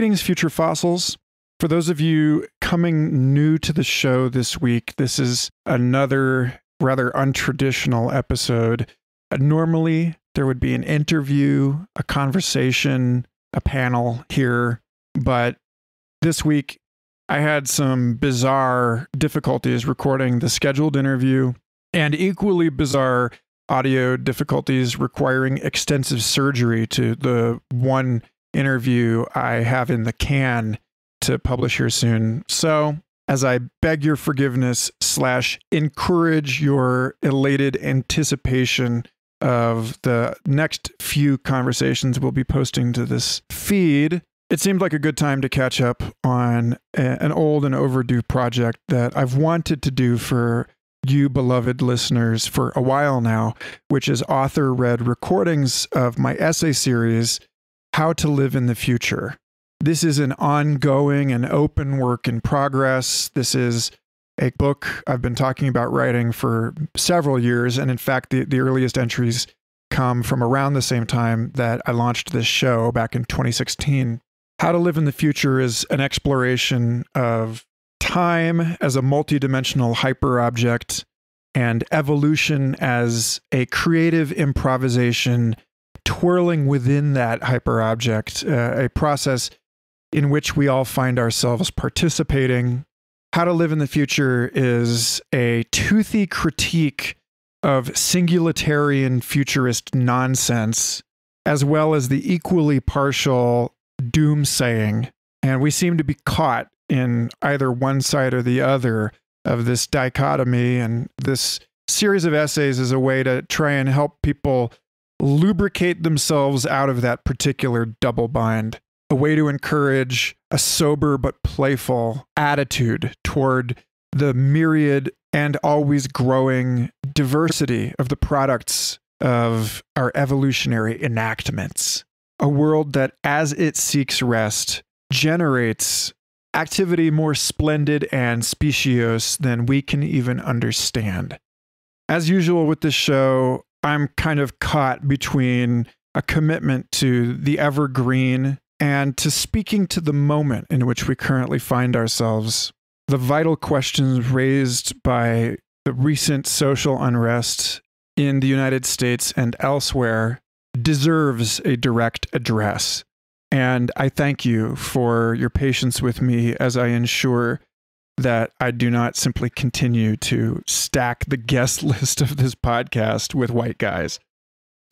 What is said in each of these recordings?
Greetings, Future Fossils. For those of you coming new to the show this week, this is another rather untraditional episode. Normally, there would be an interview, a conversation, a panel here, but this week I had some bizarre difficulties recording the scheduled interview and equally bizarre audio difficulties requiring extensive surgery to the one interview I have in the can to publish here soon. So as I beg your forgiveness / encourage your elated anticipation of the next few conversations we'll be posting to this feed, it seemed like a good time to catch up on an old and overdue project that I've wanted to do for you beloved listeners for a while now, which is author-read recordings of my essay series, How to Live in the Future. This is an ongoing and open work in progress. This is a book I've been talking about writing for several years, and in fact, the earliest entries come from around the same time that I launched this show back in 2016. How to Live in the Future is an exploration of time as a multidimensional hyperobject and evolution as a creative improvisation twirling within that hyperobject, a process in which we all find ourselves participating. How to Live in the Future is a toothy critique of singularitarian futurist nonsense, as well as the equally partial doomsaying. And we seem to be caught in either one side or the other of this dichotomy. And this series of essays is a way to try and help people lubricate themselves out of that particular double bind, a way to encourage a sober but playful attitude toward the myriad and always growing diversity of the products of our evolutionary enactments. A world that, as it seeks rest, generates activity more splendid and specious than we can even understand. As usual with this show, I'm kind of caught between a commitment to the evergreen and to speaking to the moment in which we currently find ourselves. The vital questions raised by the recent social unrest in the United States and elsewhere deserves a direct address. And I thank you for your patience with me as I ensure that I do not simply continue to stack the guest list of this podcast with white guys. It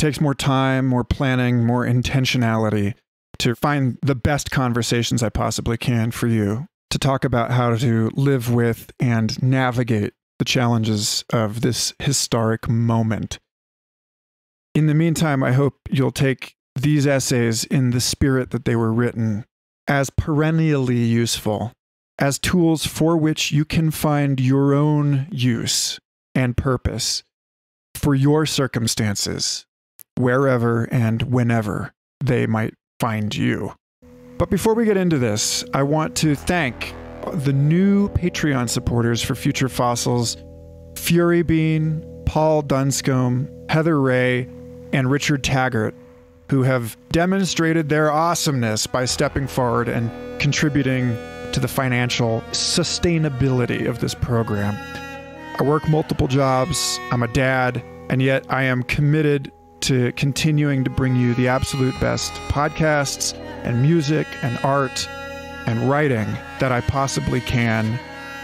takes more time, more planning, more intentionality to find the best conversations I possibly can for you, to talk about how to live with and navigate the challenges of this historic moment. In the meantime, I hope you'll take these essays in the spirit that they were written as perennially useful, as tools for which you can find your own use and purpose for your circumstances, wherever and whenever they might find you. But before we get into this, I want to thank the new Patreon supporters for Future Fossils, Fury Bean, Paul Dunscombe, Heather Ray, and Richard Taggart, who have demonstrated their awesomeness by stepping forward and contributing to the financial sustainability of this program. I work multiple jobs, I'm a dad, and yet I am committed to continuing to bring you the absolute best podcasts and music and art and writing that I possibly can,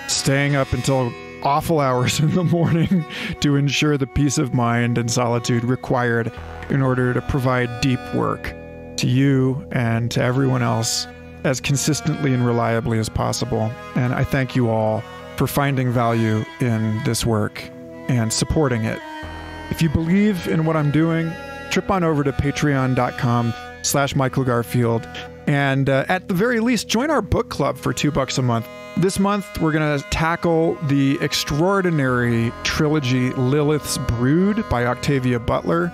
staying up until awful hours in the morning to ensure the peace of mind and solitude required in order to provide deep work to you and to everyone else as consistently and reliably as possible. And I thank you all for finding value in this work and supporting it. If you believe in what I'm doing, trip on over to patreon.com/Michael Garfield, and at the very least, join our book club for $2 a month. This month, we're going to tackle the extraordinary trilogy Lilith's Brood by Octavia Butler,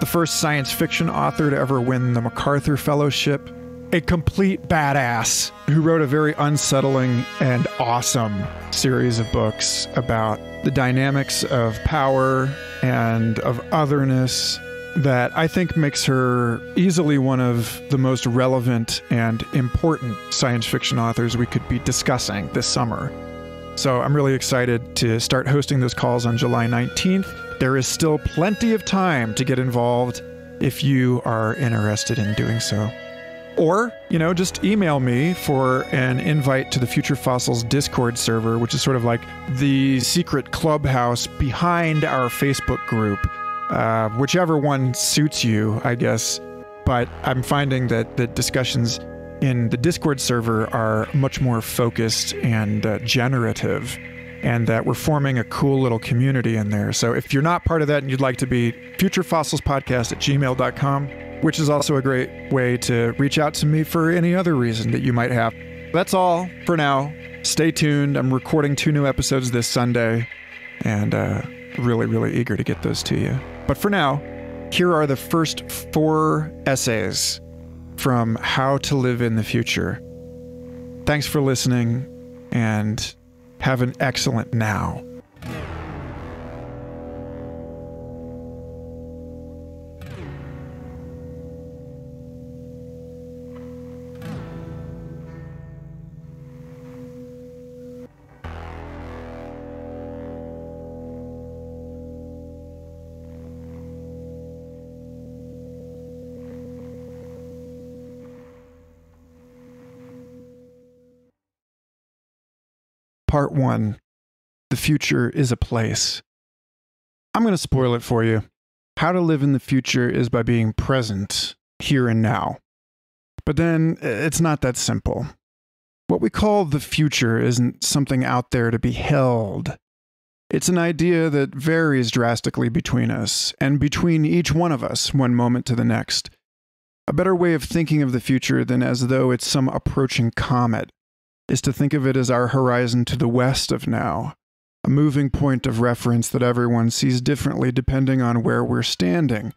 the first science fiction author to ever win the MacArthur Fellowship, a complete badass who wrote a very unsettling and awesome series of books about the dynamics of power and of otherness that I think makes her easily one of the most relevant and important science fiction authors we could be discussing this summer. So I'm really excited to start hosting those calls on July 19th. There is still plenty of time to get involved if you are interested in doing so. Or, you know, just email me for an invite to the Future Fossils Discord server, which is sort of like the secret clubhouse behind our Facebook group. Whichever one suits you, I guess. But I'm finding that the discussions in the Discord server are much more focused and generative, and that we're forming a cool little community in there. So if you're not part of that and you'd like to be, futurefossilspodcast@gmail.com. which is also a great way to reach out to me for any other reason that you might have. That's all for now. Stay tuned. I'm recording 2 new episodes this Sunday, and really, really eager to get those to you. But for now, here are the first 4 essays from How to Live in the Future. Thanks for listening, and have an excellent now. Part 1. The Future is a Place. I'm going to spoil it for you. How to live in the future is by being present, here and now. But then, it's not that simple. What we call the future isn't something out there to be held. It's an idea that varies drastically between us, and between each one of us, one moment to the next. A better way of thinking of the future than as though it's some approaching comet is to think of it as our horizon to the west of now, a moving point of reference that everyone sees differently depending on where we're standing.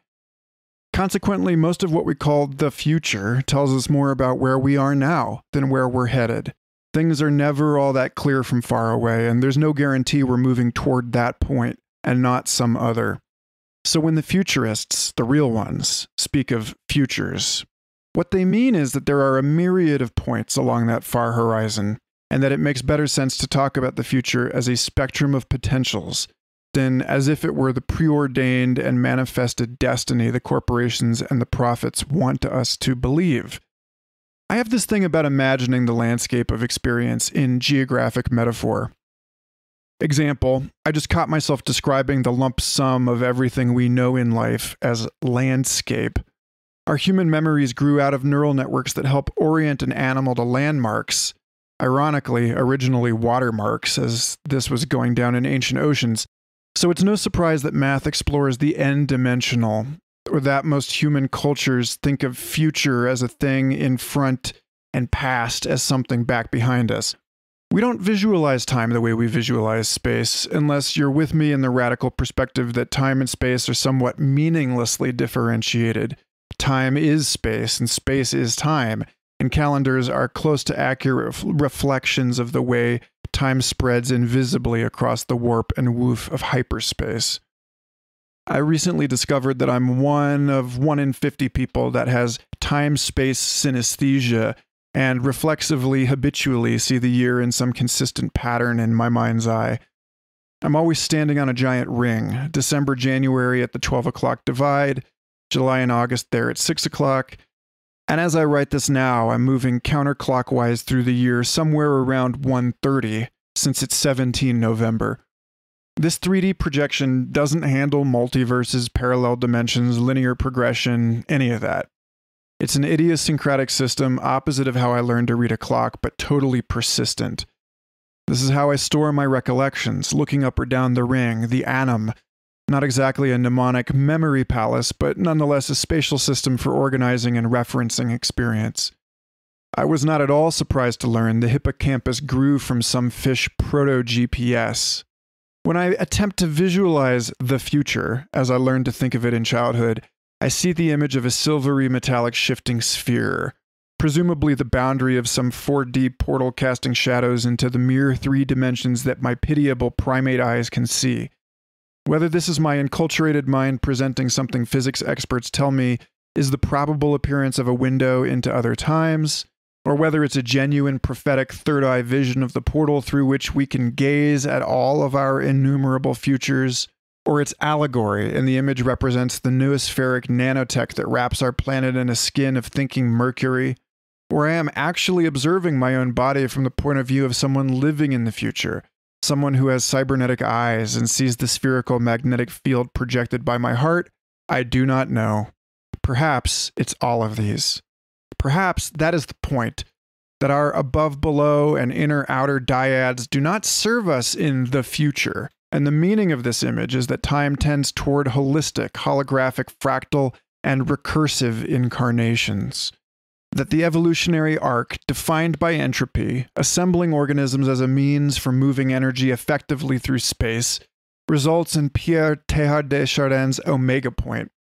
Consequently, most of what we call the future tells us more about where we are now than where we're headed. Things are never all that clear from far away, and there's no guarantee we're moving toward that point and not some other. So when the futurists, the real ones, speak of futures, what they mean is that there are a myriad of points along that far horizon, and that it makes better sense to talk about the future as a spectrum of potentials than as if it were the preordained and manifested destiny the corporations and the prophets want us to believe. I have this thing about imagining the landscape of experience in geographic metaphor. Example, I just caught myself describing the lump sum of everything we know in life as landscape. Our human memories grew out of neural networks that help orient an animal to landmarks. Ironically, originally watermarks, as this was going down in ancient oceans. So it's no surprise that math explores the n-dimensional, or that most human cultures think of future as a thing in front and past as something back behind us. We don't visualize time the way we visualize space, unless you're with me in the radical perspective that time and space are somewhat meaninglessly differentiated. Time is space, and space is time, and calendars are close to accurate reflections of the way time spreads invisibly across the warp and woof of hyperspace. I recently discovered that I'm one of 1 in 50 people that has time-space synesthesia, and reflexively, habitually see the year in some consistent pattern in my mind's eye. I'm always standing on a giant ring, December, January at the 12 o'clock divide, July and August there at 6 o'clock, and as I write this now, I'm moving counterclockwise through the year somewhere around 1:30, since it's 17 November. This 3D projection doesn't handle multiverses, parallel dimensions, linear progression, any of that. It's an idiosyncratic system opposite of how I learned to read a clock, but totally persistent. This is how I store my recollections, looking up or down the ring, the annum. Not exactly a mnemonic memory palace, but nonetheless a spatial system for organizing and referencing experience. I was not at all surprised to learn the hippocampus grew from some fish proto-GPS. When I attempt to visualize the future, as I learned to think of it in childhood, I see the image of a silvery metallic shifting sphere, presumably the boundary of some 4D portal casting shadows into the mere 3 dimensions that my pitiable primate eyes can see. Whether this is my enculturated mind presenting something physics experts tell me is the probable appearance of a window into other times, or whether it's a genuine prophetic third-eye vision of the portal through which we can gaze at all of our innumerable futures, or it's allegory, and the image represents the noospheric nanotech that wraps our planet in a skin of thinking mercury, or I am actually observing my own body from the point of view of someone living in the future, someone who has cybernetic eyes and sees the spherical magnetic field projected by my heart, I do not know. Perhaps it's all of these. Perhaps that is the point, that our above-below and inner-outer dyads do not serve us in the future, and the meaning of this image is that time tends toward holistic, holographic, fractal, and recursive incarnations. That the evolutionary arc, defined by entropy, assembling organisms as a means for moving energy effectively through space, results in Pierre Teilhard de Chardin's omega point.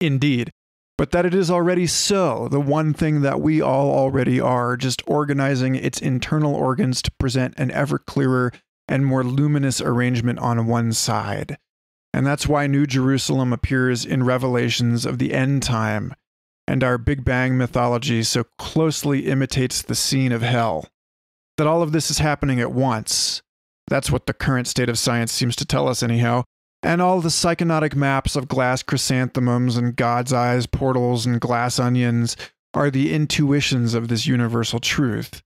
Indeed, but that it is already so, the one thing that we all already are, just organizing its internal organs to present an ever clearer and more luminous arrangement on one side. And that's why New Jerusalem appears in Revelations of the End Time, and our Big Bang mythology so closely imitates the scene of hell. That all of this is happening at once. That's what the current state of science seems to tell us anyhow. And all the psychonautic maps of glass chrysanthemums and God's eyes, portals, and glass onions are the intuitions of this universal truth.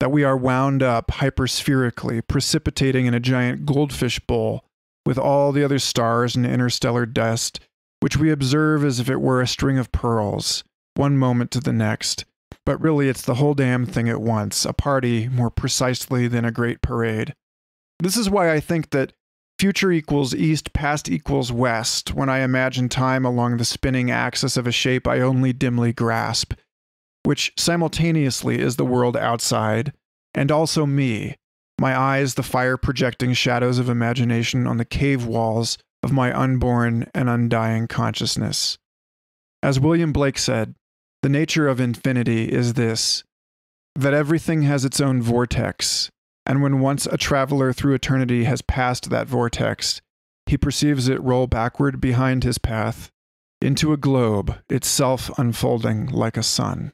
That we are wound up hyperspherically, precipitating in a giant goldfish bowl with all the other stars and interstellar dust, which we observe as if it were a string of pearls, one moment to the next, but really it's the whole damn thing at once, a party more precisely than a great parade. This is why I think that future equals east, past equals west, when I imagine time along the spinning axis of a shape I only dimly grasp, which simultaneously is the world outside, and also me, my eyes the fire projecting shadows of imagination on the cave walls of my unborn and undying consciousness. As William Blake said, the nature of infinity is this, that everything has its own vortex, and when once a traveler through eternity has passed that vortex, he perceives it roll backward behind his path, into a globe, itself unfolding like a sun.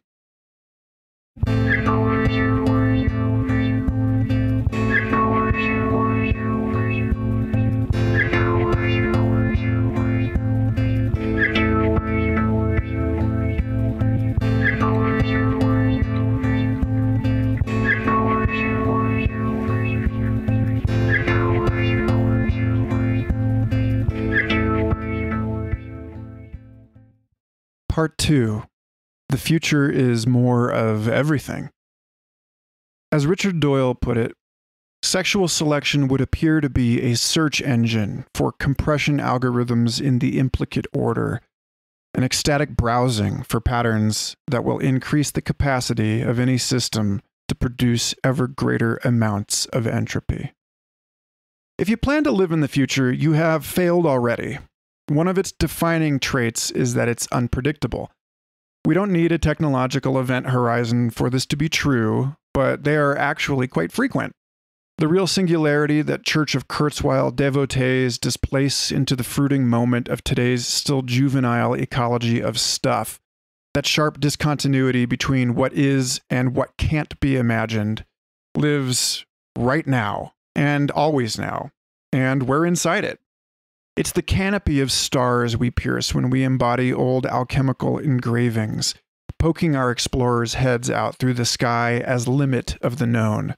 Part 2. The future is more of everything. As Richard Doyle put it, sexual selection would appear to be a search engine for compression algorithms in the implicate order, an ecstatic browsing for patterns that will increase the capacity of any system to produce ever greater amounts of entropy. If you plan to live in the future, you have failed already. One of its defining traits is that it's unpredictable. We don't need a technological event horizon for this to be true, but they are actually quite frequent. The real singularity that Church of Kurzweil devotees displace into the fruiting moment of today's still juvenile ecology of stuff, that sharp discontinuity between what is and what can't be imagined, lives right now and always now, and we're inside it. It's the canopy of stars we pierce when we embody old alchemical engravings, poking our explorers' heads out through the sky as limit of the known.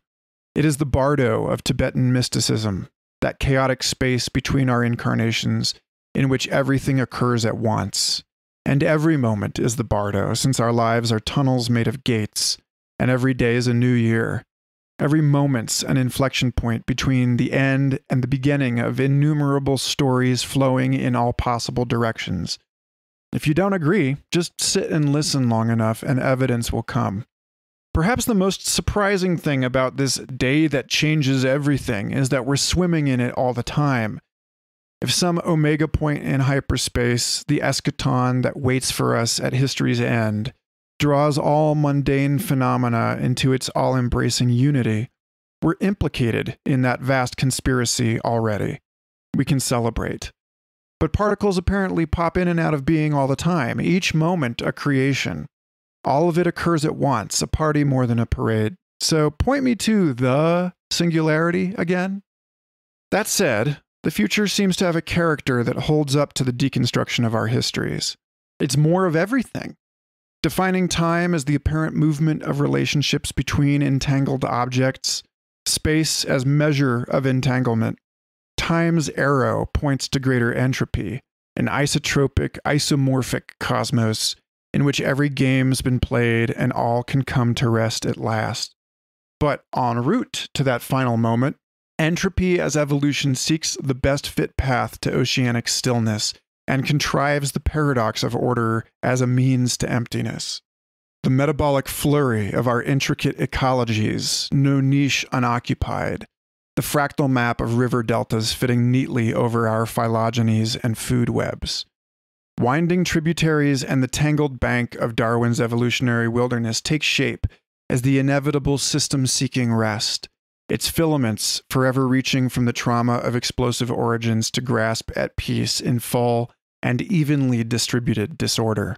It is the bardo of Tibetan mysticism, that chaotic space between our incarnations in which everything occurs at once. And every moment is the bardo, since our lives are tunnels made of gates, and every day is a new year. Every moment's an inflection point between the end and the beginning of innumerable stories flowing in all possible directions. If you don't agree, just sit and listen long enough and evidence will come. Perhaps the most surprising thing about this day that changes everything is that we're swimming in it all the time. If some omega point in hyperspace, the eschaton that waits for us at history's end, draws all mundane phenomena into its all-embracing unity, we're implicated in that vast conspiracy already. we can celebrate. But particles apparently pop in and out of being all the time, each moment a creation. All of it occurs at once, a party more than a parade. So point me to the singularity again. That said, the future seems to have a character that holds up to the deconstruction of our histories. It's more of everything. Defining time as the apparent movement of relationships between entangled objects, space as measure of entanglement. Time's arrow points to greater entropy, an isotropic, isomorphic cosmos in which every game's been played and all can come to rest at last. But en route to that final moment, entropy as evolution seeks the best fit path to oceanic stillness and contrives the paradox of order as a means to emptiness. The metabolic flurry of our intricate ecologies, no niche unoccupied, the fractal map of river deltas fitting neatly over our phylogenies and food webs, winding tributaries and the tangled bank of Darwin's evolutionary wilderness take shape as the inevitable system seeking rest, its filaments forever reaching from the trauma of explosive origins to grasp at peace in full and evenly distributed disorder.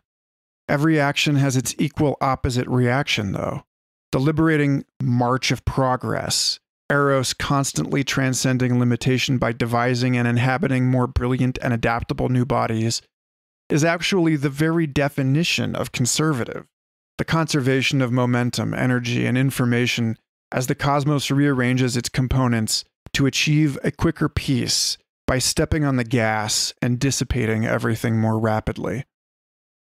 Every action has its equal opposite reaction, though. The liberating march of progress, Eros constantly transcending limitation by devising and inhabiting more brilliant and adaptable new bodies, is actually the very definition of conservative, the conservation of momentum, energy, and information as the cosmos rearranges its components to achieve a quicker peace by stepping on the gas and dissipating everything more rapidly.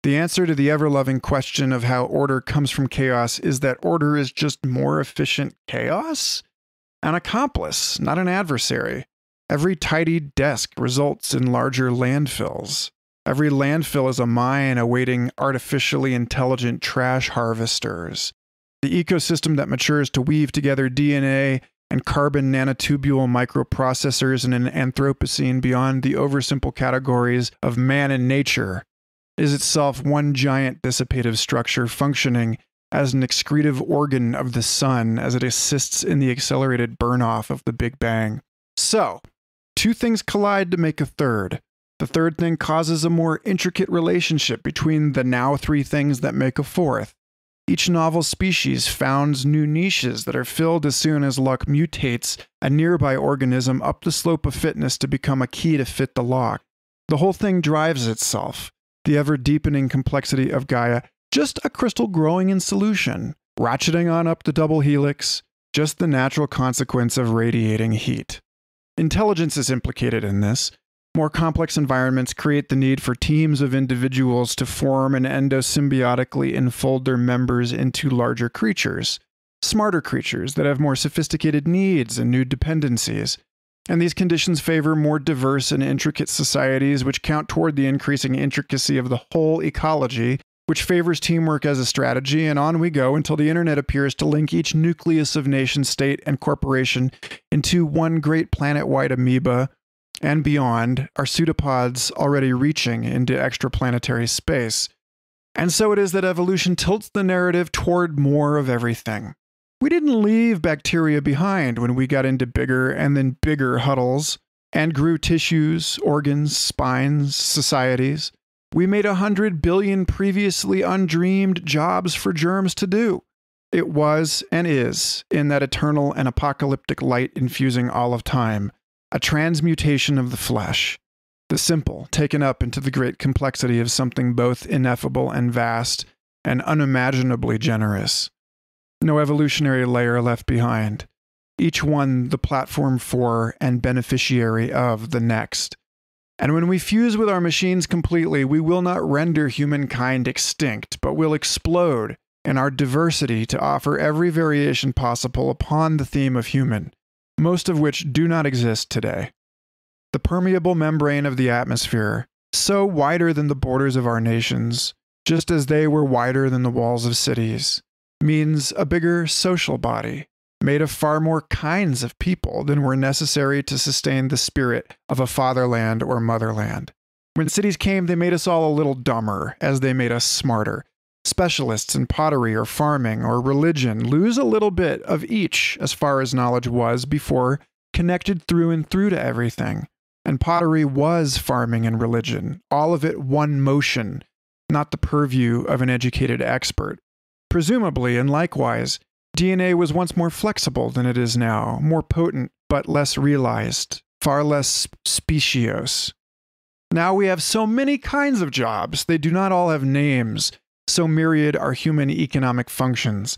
The answer to the ever-loving question of how order comes from chaos is that order is just more efficient chaos? An accomplice, not an adversary. Every tidy desk results in larger landfills. Every landfill is a mine awaiting artificially intelligent trash harvesters. The ecosystem that matures to weave together DNA and carbon nanotubule microprocessors in an Anthropocene beyond the oversimple categories of man and nature is itself one giant dissipative structure functioning as an excretive organ of the sun as it assists in the accelerated burn-off of the Big Bang. So, two things collide to make a third. The third thing causes a more intricate relationship between the now three things that make a fourth. Each novel species founds new niches that are filled as soon as luck mutates a nearby organism up the slope of fitness to become a key to fit the lock. The whole thing drives itself, the ever-deepening complexity of Gaia, just a crystal growing in solution, ratcheting on up the double helix, just the natural consequence of radiating heat. Intelligence is implicated in this. More complex environments create the need for teams of individuals to form and endosymbiotically enfold their members into larger creatures, smarter creatures that have more sophisticated needs and new dependencies. And these conditions favor more diverse and intricate societies which count toward the increasing intricacy of the whole ecology, which favors teamwork as a strategy, and on we go until the internet appears to link each nucleus of nation state and corporation into one great planet-wide amoeba. And beyond, are pseudopods already reaching into extraplanetary space. And so it is that evolution tilts the narrative toward more of everything. We didn't leave bacteria behind when we got into bigger and then bigger huddles and grew tissues, organs, spines, societies. We made 100 billion previously undreamed jobs for germs to do. It was and is in that eternal and apocalyptic light infusing all of time. A transmutation of the flesh, the simple, taken up into the great complexity of something both ineffable and vast and unimaginably generous. No evolutionary layer left behind, each one the platform for and beneficiary of the next. And when we fuse with our machines completely, we will not render humankind extinct, but will explode in our diversity to offer every variation possible upon the theme of human, most of which do not exist today. The permeable membrane of the atmosphere, so wider than the borders of our nations, just as they were wider than the walls of cities, means a bigger social body, made of far more kinds of people than were necessary to sustain the spirit of a fatherland or motherland. When cities came, they made us all a little dumber, as they made us smarter. Specialists in pottery or farming or religion lose a little bit of each as far as knowledge was before, connected through and through to everything. And pottery was farming and religion, all of it one motion, not the purview of an educated expert. Presumably, and likewise, DNA was once more flexible than it is now, more potent but less realized, far less speciose. Now we have so many kinds of jobs, they do not all have names, so myriad are human economic functions.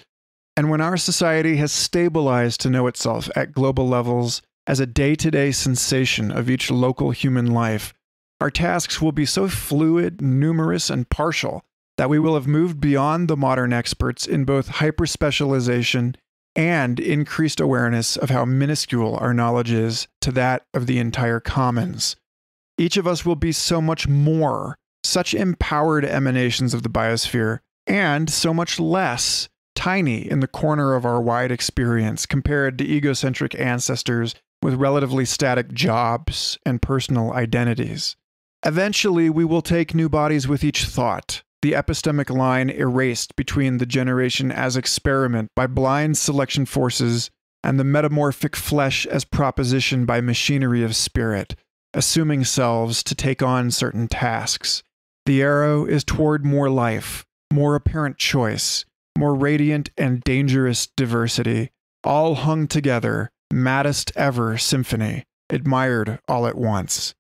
And when our society has stabilized to know itself at global levels as a day-to-day sensation of each local human life, our tasks will be so fluid, numerous, and partial that we will have moved beyond the modern experts in both hyper-specialization and increased awareness of how minuscule our knowledge is to that of the entire commons. Each of us will be so much more, such empowered emanations of the biosphere, and so much less tiny in the corner of our wide experience compared to egocentric ancestors with relatively static jobs and personal identities. Eventually, we will take new bodies with each thought, the epistemic line erased between the generation as experiment by blind selection forces and the metamorphic flesh as proposition by machinery of spirit, assuming selves to take on certain tasks. The arrow is toward more life, more apparent choice, more radiant and dangerous diversity, all hung together, maddest ever symphony, admired all at once.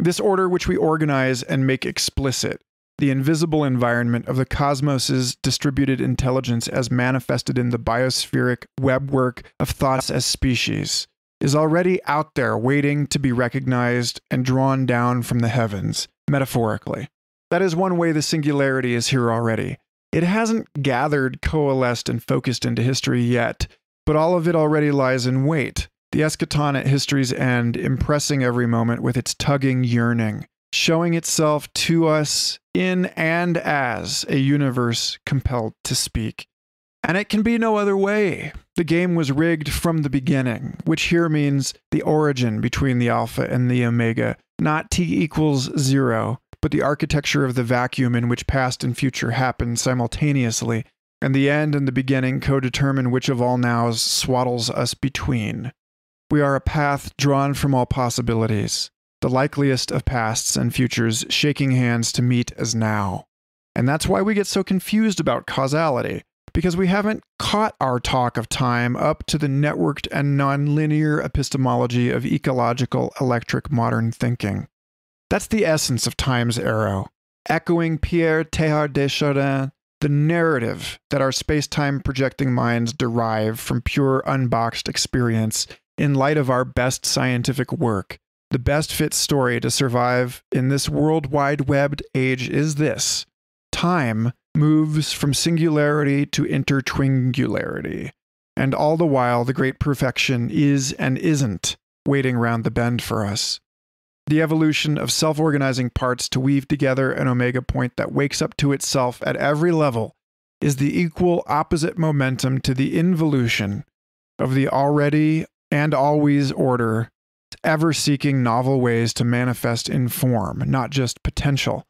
This order which we organize and make explicit, the invisible environment of the cosmos's distributed intelligence as manifested in the biospheric webwork of thoughts as species, is already out there waiting to be recognized and drawn down from the heavens, metaphorically. That is one way the singularity is here already. It hasn't gathered, coalesced, and focused into history yet, but all of it already lies in wait, the eschaton at history's end, impressing every moment with its tugging yearning, showing itself to us in and as a universe compelled to speak. And it can be no other way. The game was rigged from the beginning, which here means the origin between the alpha and the omega, not T = 0, but the architecture of the vacuum in which past and future happen simultaneously, and the end and the beginning co-determine which of all nows swaddles us between. We are a path drawn from all possibilities, the likeliest of pasts and futures shaking hands to meet as now. And that's why we get so confused about causality, because we haven't caught our talk of time up to the networked and nonlinear epistemology of ecological electric modern thinking. That's the essence of time's arrow, echoing Pierre Teilhard de Chardin, the narrative that our space-time projecting minds derive from pure unboxed experience in light of our best scientific work. The best fit story to survive in this worldwide webbed age is this. Time moves from singularity to intertwingularity, and all the while the great perfection is and isn't waiting round the bend for us. The evolution of self-organizing parts to weave together an omega point that wakes up to itself at every level is the equal opposite momentum to the involution of the already and always order, ever seeking novel ways to manifest in form, not just potential.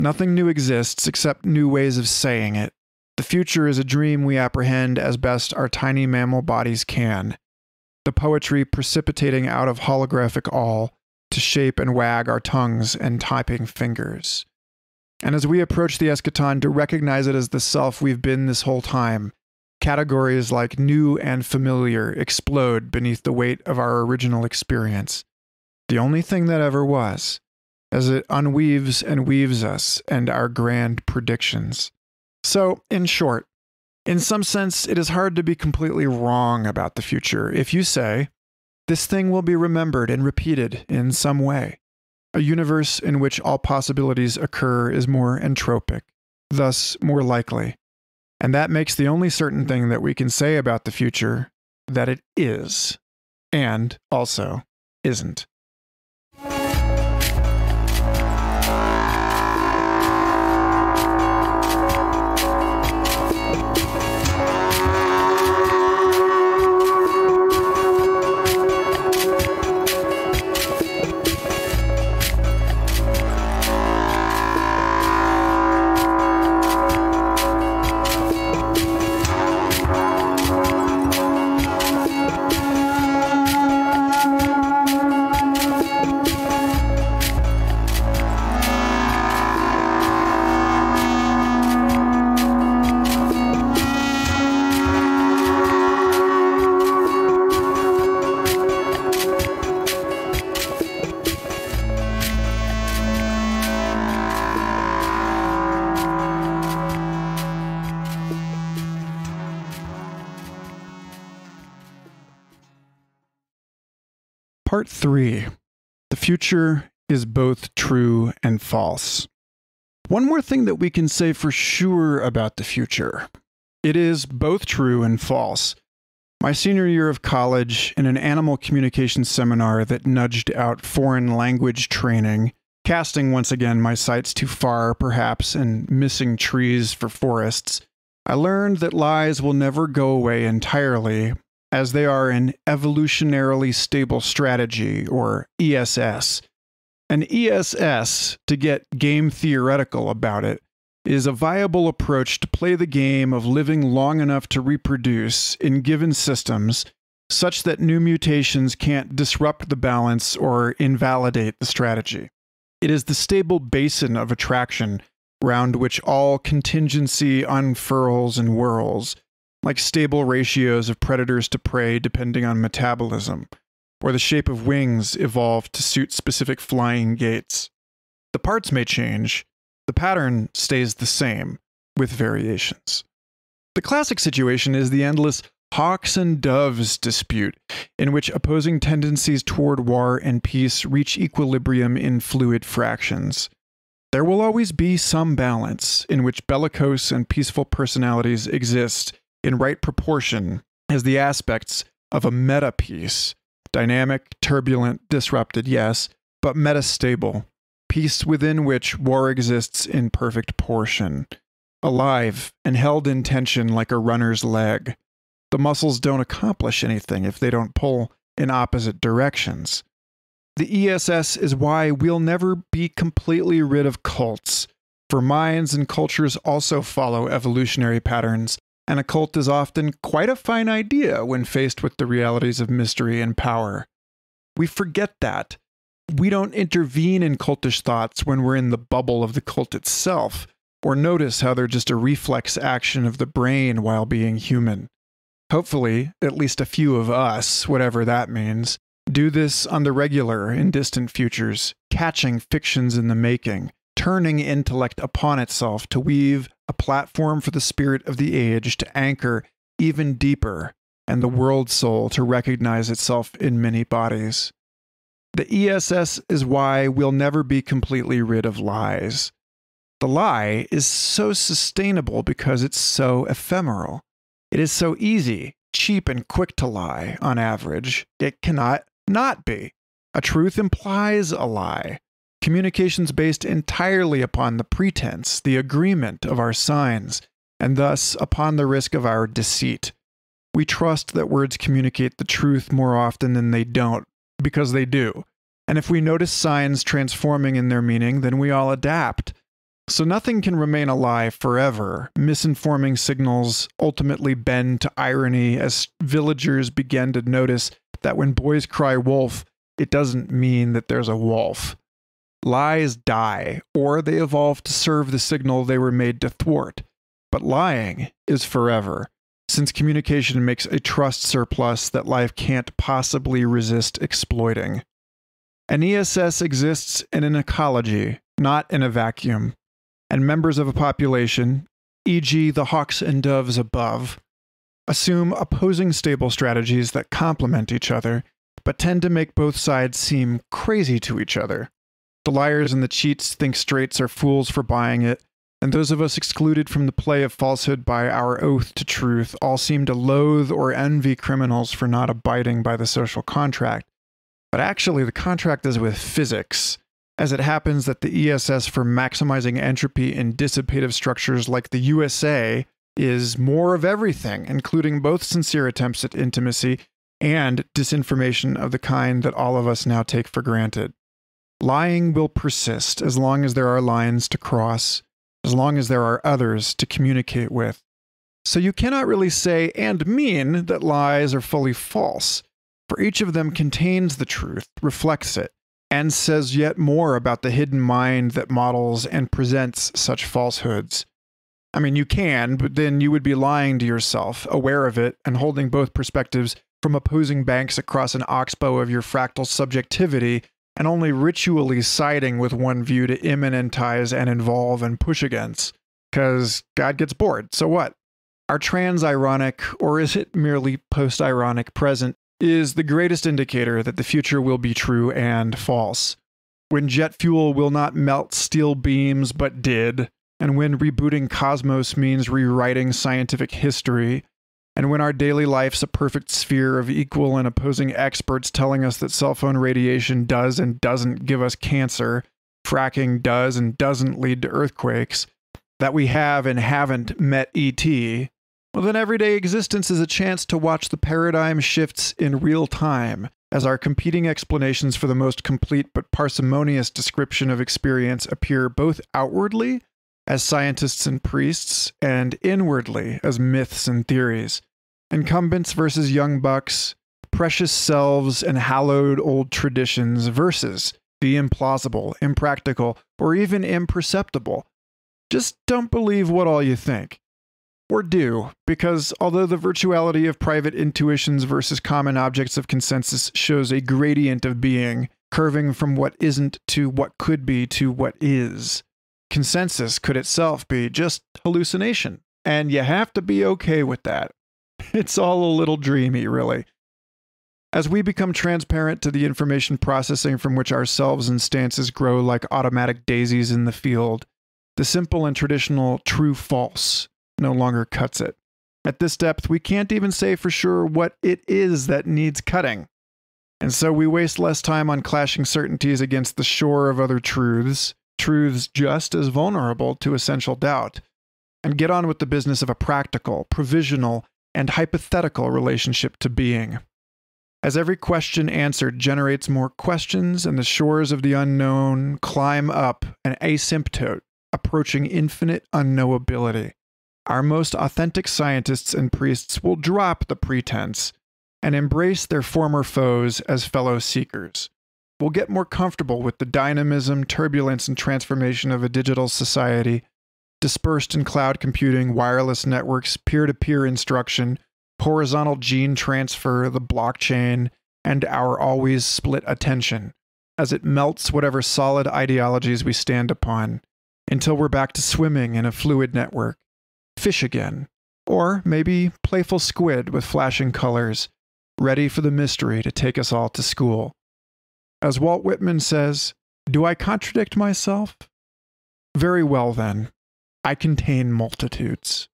Nothing new exists except new ways of saying it. The future is a dream we apprehend as best our tiny mammal bodies can, the poetry precipitating out of holographic all to shape and wag our tongues and typing fingers. And as we approach the eschaton, to recognize it as the self we've been this whole time, categories like new and familiar explode beneath the weight of our original experience, the only thing that ever was, as it unweaves and weaves us and our grand predictions. So, in short, in some sense, it is hard to be completely wrong about the future if you say, this thing will be remembered and repeated in some way. A universe in which all possibilities occur is more entropic, thus more likely. And that makes the only certain thing that we can say about the future that it is, and also isn't. Part 3. The future is both true and false. One more thing that we can say for sure about the future. It is both true and false. My senior year of college, in an animal communications seminar that nudged out foreign language training, casting once again my sights too far, perhaps, and missing trees for forests, I learned that lies will never go away entirely, as they are an evolutionarily stable strategy, or ESS. An ESS, to get game theoretical about it, is a viable approach to play the game of living long enough to reproduce in given systems such that new mutations can't disrupt the balance or invalidate the strategy. It is the stable basin of attraction round which all contingency unfurls and whirls, like stable ratios of predators to prey depending on metabolism, or the shape of wings evolved to suit specific flying gaits. The parts may change, the pattern stays the same, with variations. The classic situation is the endless hawks and doves dispute, in which opposing tendencies toward war and peace reach equilibrium in fluid fractions. There will always be some balance in which bellicose and peaceful personalities exist in right proportion as the aspects of a meta-peace. Dynamic, turbulent, disrupted, yes, but meta-stable. Peace within which war exists in perfect portion. Alive and held in tension like a runner's leg. The muscles don't accomplish anything if they don't pull in opposite directions. The ESS is why we'll never be completely rid of cults, for minds and cultures also follow evolutionary patterns, and a cult is often quite a fine idea when faced with the realities of mystery and power. We forget that. We don't intervene in cultish thoughts when we're in the bubble of the cult itself, or notice how they're just a reflex action of the brain while being human. Hopefully, at least a few of us, whatever that means, do this on the regular in distant futures, catching fictions in the making, turning intellect upon itself to weave a platform for the spirit of the age to anchor even deeper, and the world soul to recognize itself in many bodies. The ESS is why we'll never be completely rid of lies. The lie is so sustainable because it's so ephemeral. It is so easy, cheap, and quick to lie, on average. It cannot not be. A truth implies a lie. Communications based entirely upon the pretense, the agreement of our signs, and thus upon the risk of our deceit. We trust that words communicate the truth more often than they don't, because they do. And if we notice signs transforming in their meaning, then we all adapt. So nothing can remain a lie forever. Misinforming signals ultimately bend to irony as villagers begin to notice that when boys cry wolf, it doesn't mean that there's a wolf. Lies die, or they evolve to serve the signal they were made to thwart. But lying is forever, since communication makes a trust surplus that life can't possibly resist exploiting. An ESS exists in an ecology, not in a vacuum, and members of a population, e.g. the hawks and doves above, assume opposing stable strategies that complement each other, but tend to make both sides seem crazy to each other. The liars and the cheats think straights are fools for buying it, and those of us excluded from the play of falsehood by our oath to truth all seem to loathe or envy criminals for not abiding by the social contract. But actually, the contract is with physics, as it happens that the ESS for maximizing entropy in dissipative structures like the USA is more of everything, including both sincere attempts at intimacy and disinformation of the kind that all of us now take for granted. Lying will persist as long as there are lines to cross, as long as there are others to communicate with. So you cannot really say and mean that lies are fully false, for each of them contains the truth, reflects it, and says yet more about the hidden mind that models and presents such falsehoods. I mean, you can, but then you would be lying to yourself, aware of it, and holding both perspectives from opposing banks across an oxbow of your fractal subjectivity, and only ritually siding with one view to immanentize and involve and push against, because God gets bored, so what? Our trans-ironic, or is it merely post-ironic present, is the greatest indicator that the future will be true and false. When jet fuel will not melt steel beams, but did, and when rebooting cosmos means rewriting scientific history, and when our daily life's a perfect sphere of equal and opposing experts telling us that cell phone radiation does and doesn't give us cancer, fracking does and doesn't lead to earthquakes, that we have and haven't met E.T., well, then everyday existence is a chance to watch the paradigm shifts in real time, as our competing explanations for the most complete but parsimonious description of experience appear both outwardly, as scientists and priests, and inwardly as myths and theories. Incumbents versus young bucks, precious selves and hallowed old traditions versus the implausible, impractical, or even imperceptible. Just don't believe what all you think. Or do, because although the virtuality of private intuitions versus common objects of consensus shows a gradient of being, curving from what isn't to what could be to what is, consensus could itself be just hallucination, and you have to be okay with that. It's all a little dreamy, really. As we become transparent to the information processing from which ourselves and stances grow like automatic daisies in the field, the simple and traditional true-false no longer cuts it. At this depth, we can't even say for sure what it is that needs cutting. And so we waste less time on clashing certainties against the shore of other truths, truths just as vulnerable to essential doubt, and get on with the business of a practical, provisional, and hypothetical relationship to being. As every question answered generates more questions, and the shores of the unknown climb up an asymptote, approaching infinite unknowability, our most authentic scientists and priests will drop the pretense and embrace their former foes as fellow seekers. We'll get more comfortable with the dynamism, turbulence, and transformation of a digital society, dispersed in cloud computing, wireless networks, peer-to-peer instruction, horizontal gene transfer, the blockchain, and our always split attention, as it melts whatever solid ideologies we stand upon, until we're back to swimming in a fluid network, fish again, or maybe playful squid with flashing colors, ready for the mystery to take us all to school. As Walt Whitman says, do I contradict myself? Very well then, I contain multitudes.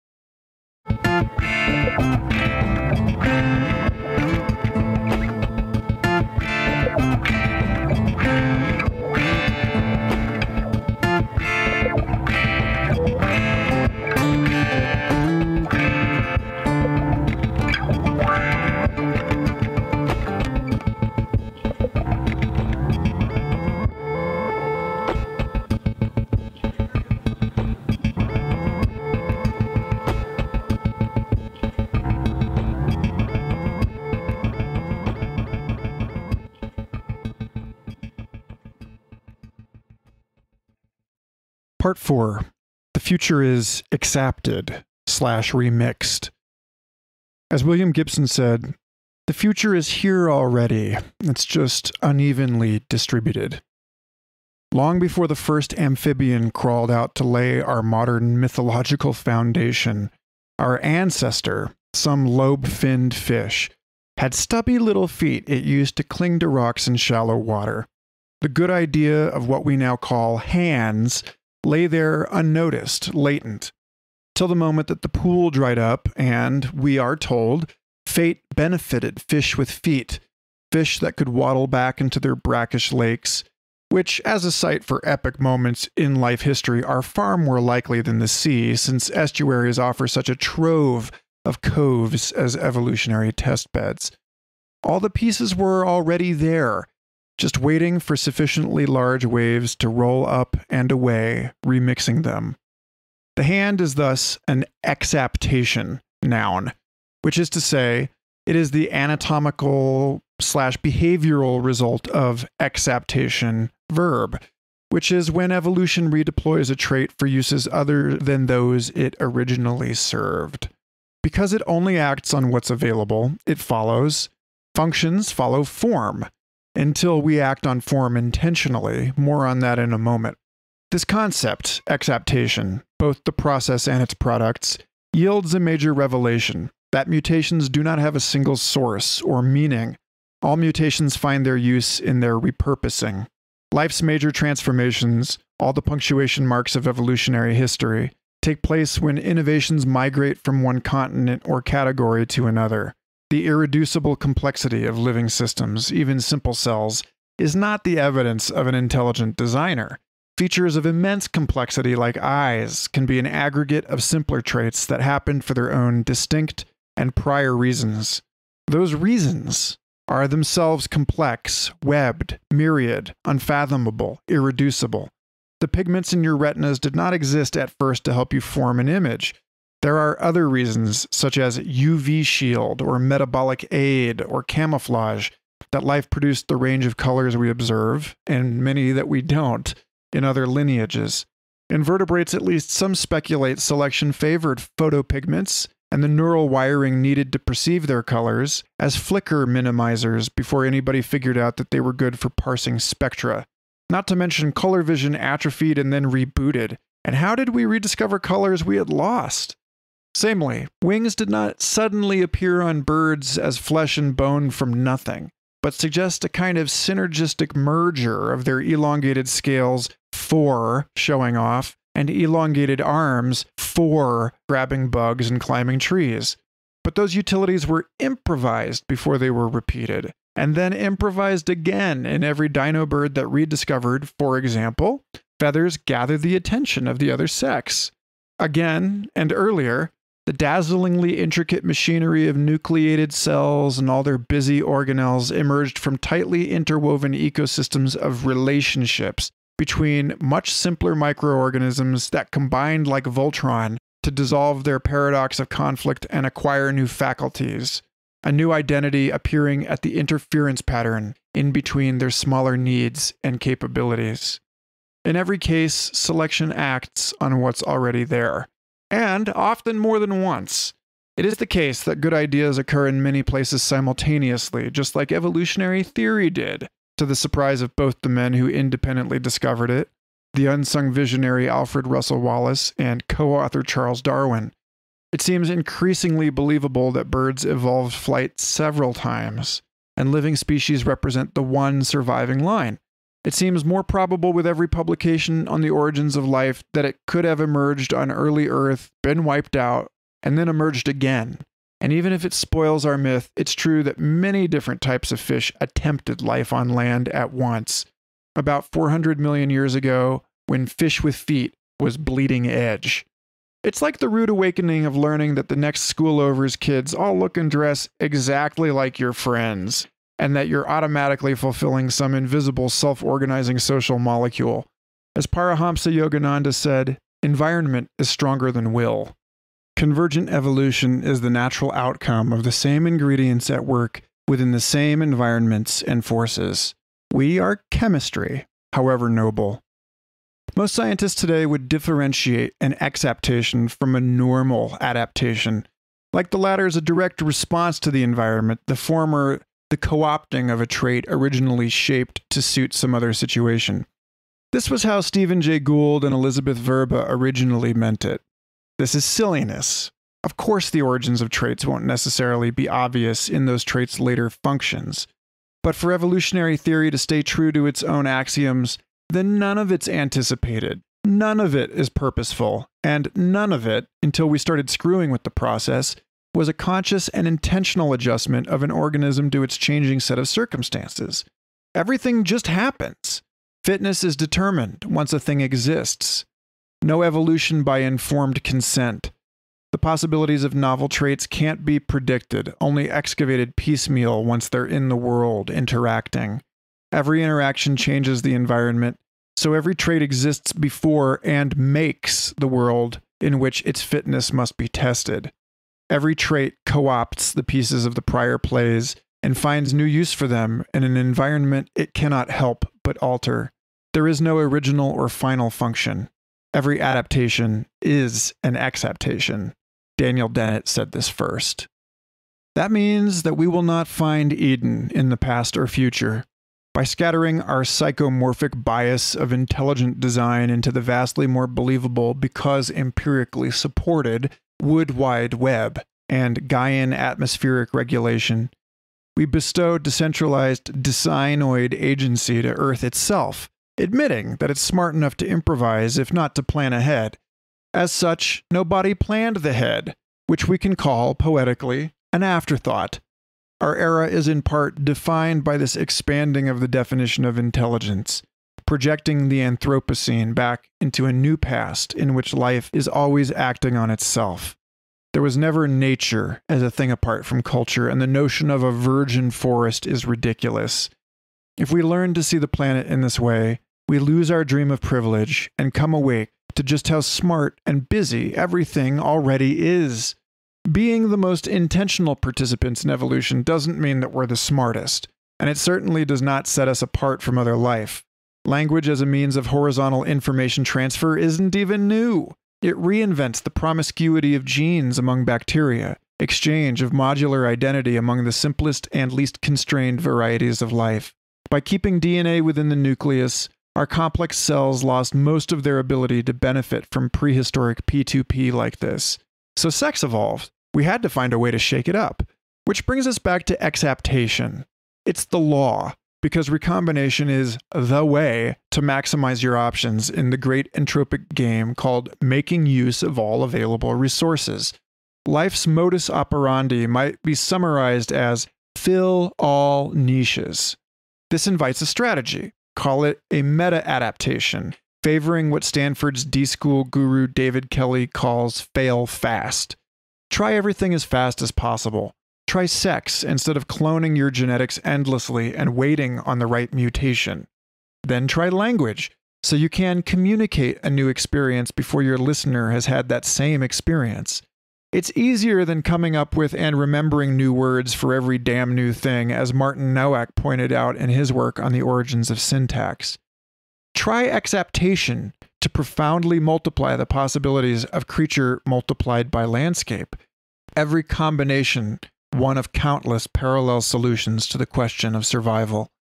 Part 4. The future is accepted / remixed. As William Gibson said, the future is here already, it's just unevenly distributed. Long before the first amphibian crawled out to lay our modern mythological foundation, our ancestor, some lobe-finned fish, had stubby little feet it used to cling to rocks in shallow water. The good idea of what we now call hands lay there unnoticed, latent, till the moment that the pool dried up and, we are told, fate benefited fish with feet, fish that could waddle back into their brackish lakes, which, as a site for epic moments in life history, are far more likely than the sea, since estuaries offer such a trove of coves as evolutionary test beds. All the pieces were already there, just waiting for sufficiently large waves to roll up and away, remixing them. The hand is thus an acceptation noun, which is to say, it is the anatomical / behavioral result of acceptation verb, which is when evolution redeploys a trait for uses other than those it originally served. Because it only acts on what's available, it follows. Functions follow form, until we act on form intentionally. More on that in a moment. This concept, acceptation, both the process and its products, yields a major revelation, that mutations do not have a single source or meaning. All mutations find their use in their repurposing. Life's major transformations, all the punctuation marks of evolutionary history, take place when innovations migrate from one continent or category to another. The irreducible complexity of living systems, even simple cells, is not the evidence of an intelligent designer. Features of immense complexity like eyes can be an aggregate of simpler traits that happened for their own distinct and prior reasons. Those reasons are themselves complex, webbed, myriad, unfathomable, irreducible. The pigments in your retinas did not exist at first to help you form an image. There are other reasons, such as UV shield or metabolic aid or camouflage, that life produced the range of colors we observe, and many that we don't, in other lineages. Invertebrates, at least some speculate, selection favored photopigments and the neural wiring needed to perceive their colors as flicker minimizers before anybody figured out that they were good for parsing spectra. Not to mention color vision atrophied and then rebooted. And how did we rediscover colors we had lost? Samely, wings did not suddenly appear on birds as flesh and bone from nothing, but suggest a kind of synergistic merger of their elongated scales for showing off and elongated arms for grabbing bugs and climbing trees. But those utilities were improvised before they were repeated, and then improvised again in every dino bird that rediscovered. For example, feathers gather the attention of the other sex. Again, and earlier, the dazzlingly intricate machinery of nucleated cells and all their busy organelles emerged from tightly interwoven ecosystems of relationships between much simpler microorganisms that combined like Voltron to dissolve their paradox of conflict and acquire new faculties, a new identity appearing at the interference pattern in between their smaller needs and capabilities. In every case, selection acts on what's already there, and often more than once. It is the case that good ideas occur in many places simultaneously, just like evolutionary theory did, to the surprise of both the men who independently discovered it, the unsung visionary Alfred Russell Wallace and co-author Charles Darwin. It seems increasingly believable that birds evolved flight several times, and living species represent the one surviving line. It seems more probable with every publication on the origins of life that it could have emerged on early Earth, been wiped out, and then emerged again. And even if it spoils our myth, it's true that many different types of fish attempted life on land at once. About 400 million years ago, when fish with feet was bleeding edge. It's like the rude awakening of learning that the next school over's kids all look and dress exactly like your friends, and that you're automatically fulfilling some invisible self-organizing social molecule. As Parahamsa Yogananda said, environment is stronger than will. Convergent evolution is the natural outcome of the same ingredients at work within the same environments and forces. We are chemistry, however noble. Most scientists today would differentiate an exaptation from a normal adaptation. Like the latter is a direct response to the environment, the former the co-opting of a trait originally shaped to suit some other situation. This was how Stephen Jay Gould and Elizabeth Verba originally meant it. This is silliness. Of course the origins of traits won't necessarily be obvious in those traits' later functions. But for evolutionary theory to stay true to its own axioms, then none of it's anticipated, none of it is purposeful, and none of it, until we started screwing with the process, was a conscious and intentional adjustment of an organism to its changing set of circumstances. Everything just happens. Fitness is determined once a thing exists. No evolution by informed consent. The possibilities of novel traits can't be predicted, only excavated piecemeal once they're in the world interacting. Every interaction changes the environment, so every trait exists before and makes the world in which its fitness must be tested. Every trait co-opts the pieces of the prior plays and finds new use for them in an environment it cannot help but alter. There is no original or final function. Every adaptation is an exaptation. Daniel Dennett said this first. That means that we will not find Eden in the past or future. By scattering our psychomorphic bias of intelligent design into the vastly more believable, because empirically supported, wood-wide web, and Gaian atmospheric regulation. We bestow decentralized designoid agency to Earth itself, admitting that it's smart enough to improvise if not to plan ahead. As such, nobody planned the head, which we can call, poetically, an afterthought. Our era is in part defined by this expanding of the definition of intelligence, projecting the Anthropocene back into a new past in which life is always acting on itself. There was never nature as a thing apart from culture, and the notion of a virgin forest is ridiculous. If we learn to see the planet in this way, we lose our dream of privilege and come awake to just how smart and busy everything already is. Being the most intentional participants in evolution doesn't mean that we're the smartest, and it certainly does not set us apart from other life. Language as a means of horizontal information transfer isn't even new. It reinvents the promiscuity of genes among bacteria, exchange of modular identity among the simplest and least constrained varieties of life. By keeping DNA within the nucleus, our complex cells lost most of their ability to benefit from prehistoric P2P like this. So sex evolved. We had to find a way to shake it up. Which brings us back to exaptation. It's the law, because recombination is the way to maximize your options in the great entropic game called making use of all available resources. Life's modus operandi might be summarized as fill all niches. This invites a strategy. Call it a meta-adaptation, favoring what Stanford's D-School guru David Kelly calls fail fast. Try everything as fast as possible. Try sex instead of cloning your genetics endlessly and waiting on the right mutation. Then try language, so you can communicate a new experience before your listener has had that same experience. It's easier than coming up with and remembering new words for every damn new thing, as Martin Nowak pointed out in his work on the origins of syntax. Try exaptation to profoundly multiply the possibilities of creature multiplied by landscape. Every combination, one of countless parallel solutions to the question of survival.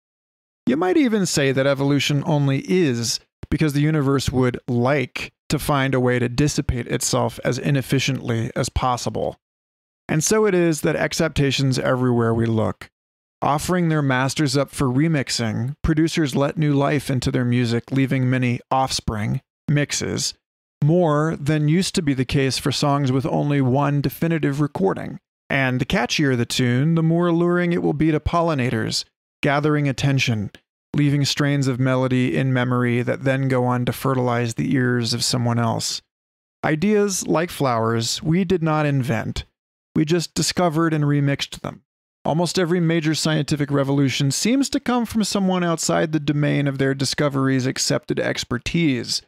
You might even say that evolution only is because the universe would like to find a way to dissipate itself as inefficiently as possible. And so it is that exaptations everywhere we look. Offering their masters up for remixing, producers let new life into their music, leaving many offspring, mixes, more than used to be the case for songs with only one definitive recording. And the catchier the tune, the more alluring it will be to pollinators, gathering attention, leaving strains of melody in memory that then go on to fertilize the ears of someone else. Ideas, like flowers, we did not invent. We just discovered and remixed them. Almost every major scientific revolution seems to come from someone outside the domain of their discovery's accepted expertise.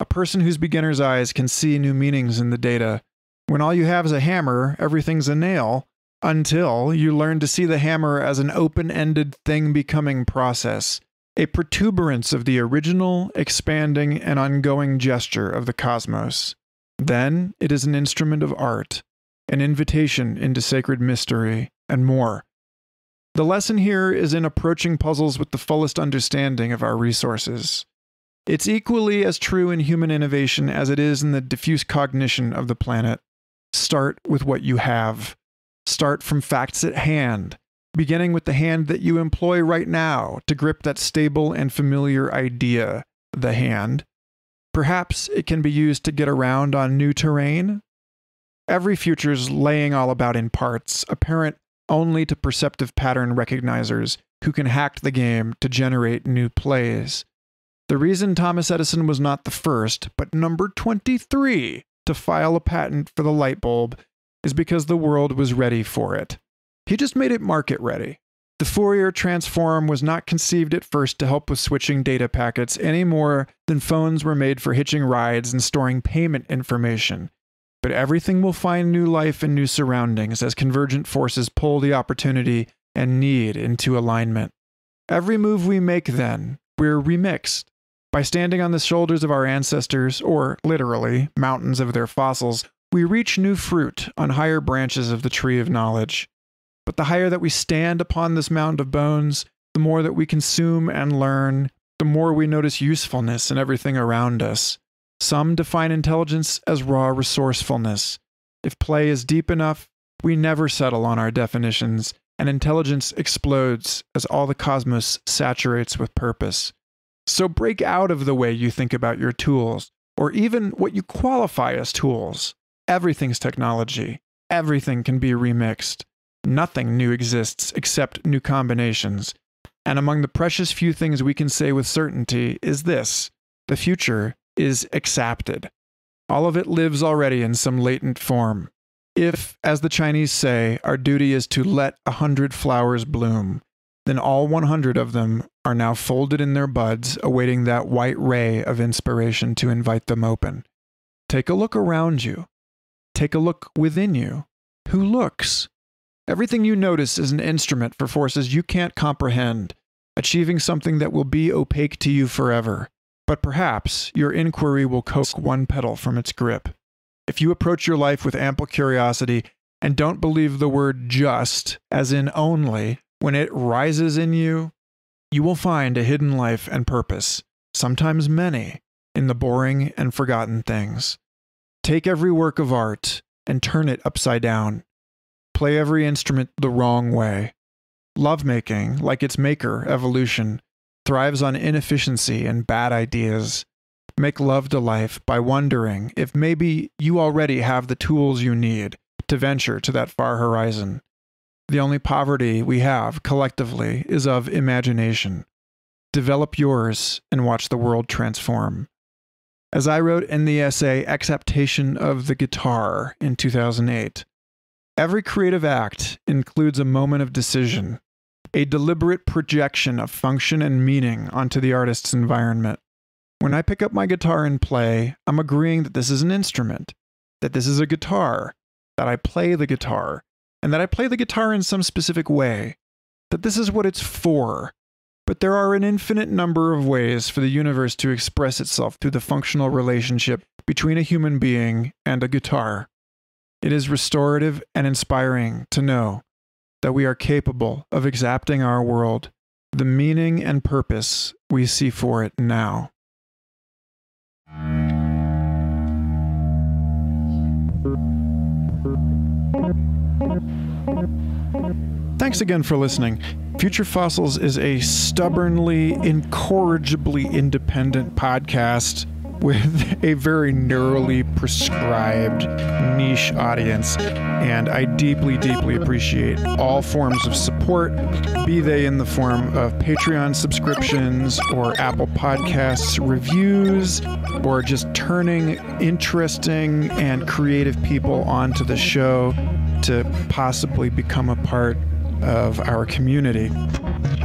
A person whose beginner's eyes can see new meanings in the data. When all you have is a hammer, everything's a nail, until you learn to see the hammer as an open-ended thing-becoming process, a protuberance of the original, expanding, and ongoing gesture of the cosmos. Then it is an instrument of art, an invitation into sacred mystery, and more. The lesson here is in approaching puzzles with the fullest understanding of our resources. It's equally as true in human innovation as it is in the diffuse cognition of the planet. Start with what you have. Start from facts at hand, beginning with the hand that you employ right now to grip that stable and familiar idea, the hand. Perhaps it can be used to get around on new terrain? Every future's laying all about in parts, apparent only to perceptive pattern recognizers who can hack the game to generate new plays. The reason Thomas Edison was not the first, but number 23 to file a patent for the light bulb is because the world was ready for it. He just made it market ready. The Fourier transform was not conceived at first to help with switching data packets any more than phones were made for hitching rides and storing payment information. But everything will find new life and new surroundings as convergent forces pull the opportunity and need into alignment. Every move we make then, we're remixed. By standing on the shoulders of our ancestors, or literally, mountains of their fossils, we reach new fruit on higher branches of the tree of knowledge. But the higher that we stand upon this mound of bones, the more that we consume and learn, the more we notice usefulness in everything around us. Some define intelligence as raw resourcefulness. If play is deep enough, We never settle on our definitions, and intelligence explodes as all the cosmos saturates with purpose. So break out of the way you think about your tools, or even what you qualify as tools. Everything's technology. Everything can be remixed. Nothing new exists except new combinations. And among the precious few things we can say with certainty is this: the future is accepted. All of it lives already in some latent form. If, as the Chinese say, our duty is to let 100 flowers bloom, then all 100 of them are now folded in their buds, awaiting that white ray of inspiration to invite them open. Take a look around you. Take a look within you. Who looks? Everything you notice is an instrument for forces you can't comprehend, achieving something that will be opaque to you forever. But perhaps your inquiry will coax one petal from its grip. If you approach your life with ample curiosity and don't believe the word just, as in only, when it rises in you, you will find a hidden life and purpose, sometimes many, in the boring and forgotten things. Take every work of art and turn it upside down. Play every instrument the wrong way. Lovemaking, like its maker, evolution, thrives on inefficiency and bad ideas. Make love to life by wondering if maybe you already have the tools you need to venture to that far horizon. The only poverty we have, collectively, is of imagination. Develop yours and watch the world transform. As I wrote in the essay Acceptation of the Guitar in 2008, every creative act includes a moment of decision, a deliberate projection of function and meaning onto the artist's environment. When I pick up my guitar and play, I'm agreeing that this is an instrument, that this is a guitar, that I play the guitar, and that I play the guitar in some specific way, that this is what it's for. But there are an infinite number of ways for the universe to express itself through the functional relationship between a human being and a guitar. It is restorative and inspiring to know that we are capable of accepting our world, the meaning and purpose we see for it now. Thanks again for listening. Future Fossils is a stubbornly, incorrigibly independent podcast with a very narrowly prescribed niche audience, and I deeply, deeply appreciate all forms of support, be they in the form of Patreon subscriptions or Apple Podcasts reviews, or just turning interesting and creative people onto the show to possibly become a part of our community.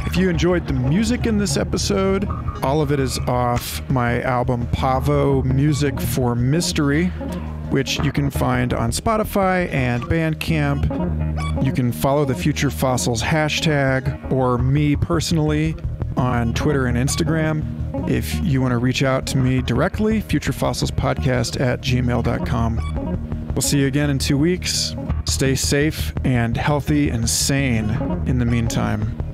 If you enjoyed the music in this episode, all of it is off my album Pavo Music for Mystery, which you can find on Spotify and Bandcamp. You can follow the Future Fossils hashtag or me personally on Twitter and Instagram. If you want to reach out to me directly, futurefossilspodcast@gmail.com. We'll see you again in 2 weeks. Stay safe and healthy and sane in the meantime.